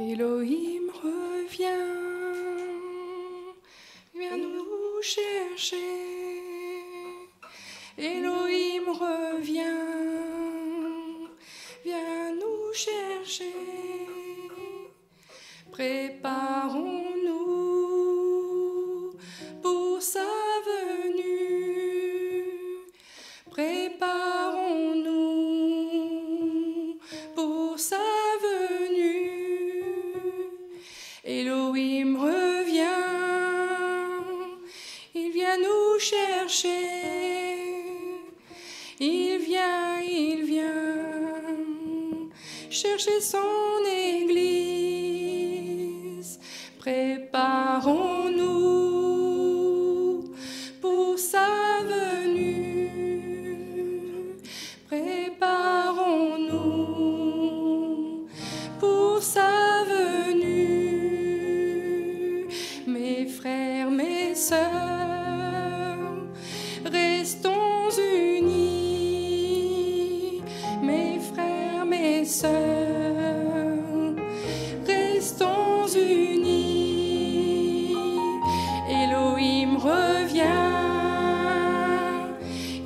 Elohim revient, viens nous chercher. Elohim revient, viens nous chercher. Préparons-nous pour sa venue. Préparons-nous pour sa venue. Elohim revient, il vient nous chercher. Il vient chercher son Église. Préparons-nous pour sa venue. Préparons-nous pour sa venue. Mes frères, mes sœurs, restons unis. Restons unis. Elohim revient,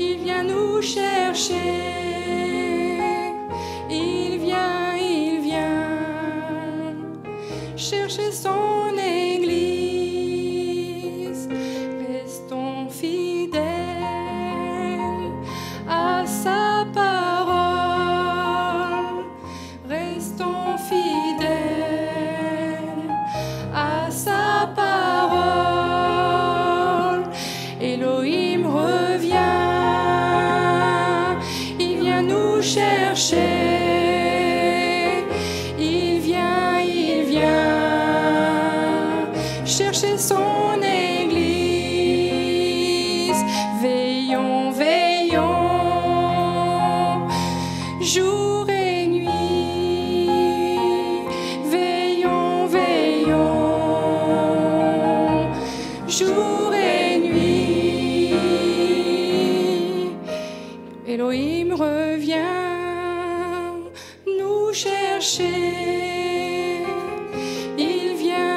il vient nous chercher. Il vient chercher son Église. Restons fidèles à sa parole. Elohim revient, il vient nous chercher. Il vient chercher son Église. Veillons, veillons, jour et nuit. Veillons, veillons, jour et nuit. Elohim revient nous chercher. Il vient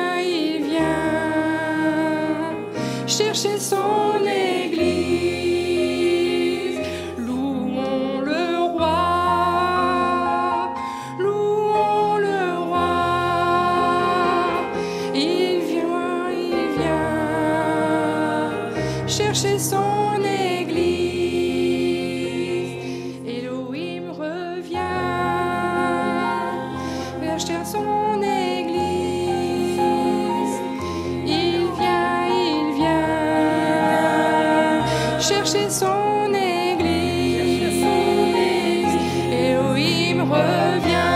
chercher son Église. Louons le roi, il vient chercher son Église. Chercher son Église. Il vient chercher son Église. Elohim revient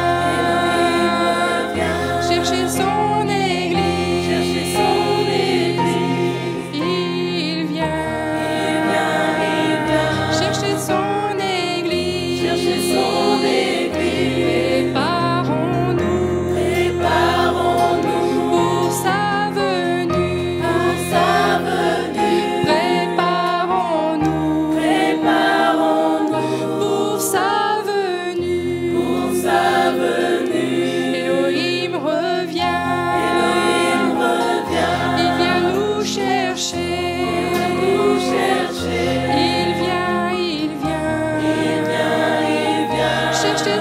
chercher son Église. Il vient chercher son Église. Chercher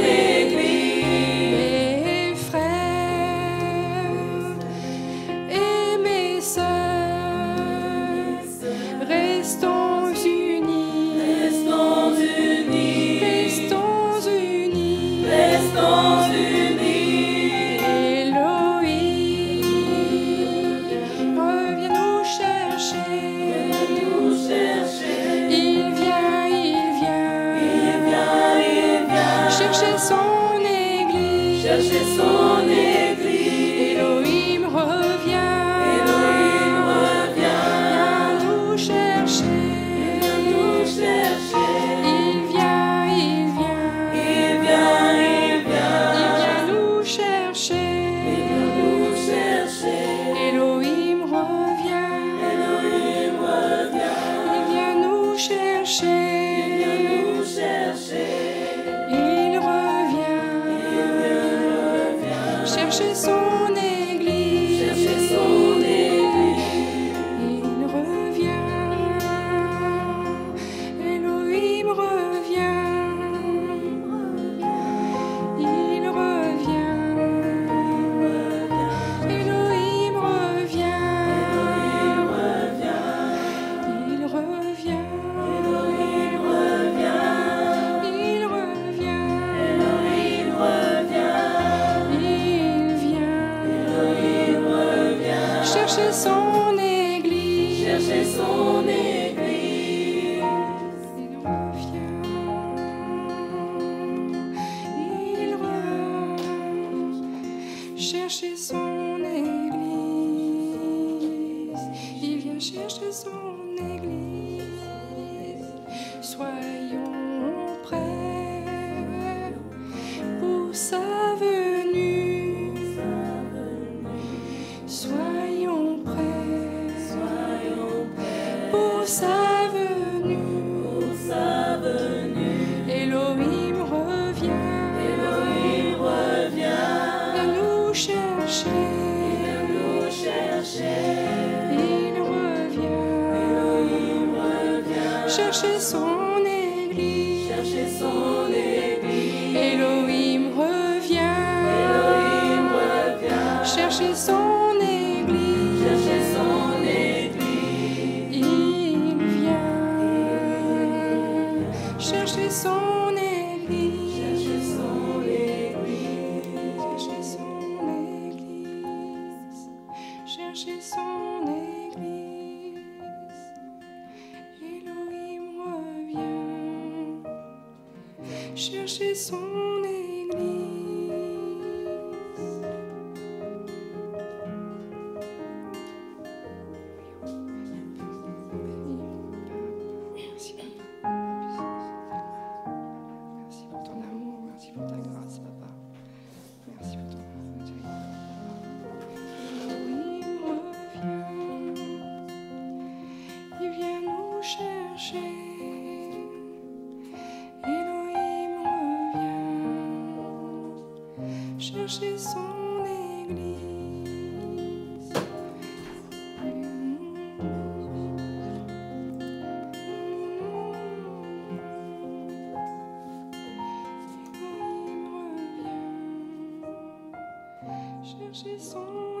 Église. Mes frères et mes sœurs, restons unis. Restons unis. Restons unis. Restons unis. Elohim revient nous chercher. Nous chercher. Chercher son Église. Chercher son Église. Elohim revient. Elohim revient. Viens nous chercher. Viens nous chercher. Il vient nous chercher. Il vient nous chercher. Elohim revient. Elohim revient. Il vient nous chercher. Il vient nous chercher. Il revient. chercher son Église. Chercher son Église. Il revient. Elohim revient. Il revient. Elohim revient. Il revient. Chercher son Église. Chercher son Église. Il revient. Il revient. Chercher son Église. Il vient chercher son Église. Soyons prêts pour sa venue. Pour sa venue, Elohim revient, viens nous chercher, il revient, chercher son Église, Elohim revient, chercher son Église, chercher son Église, chercher son Église. Elohim revient, chercher son Église. Chercher son Église. Elohim revient. Chercher son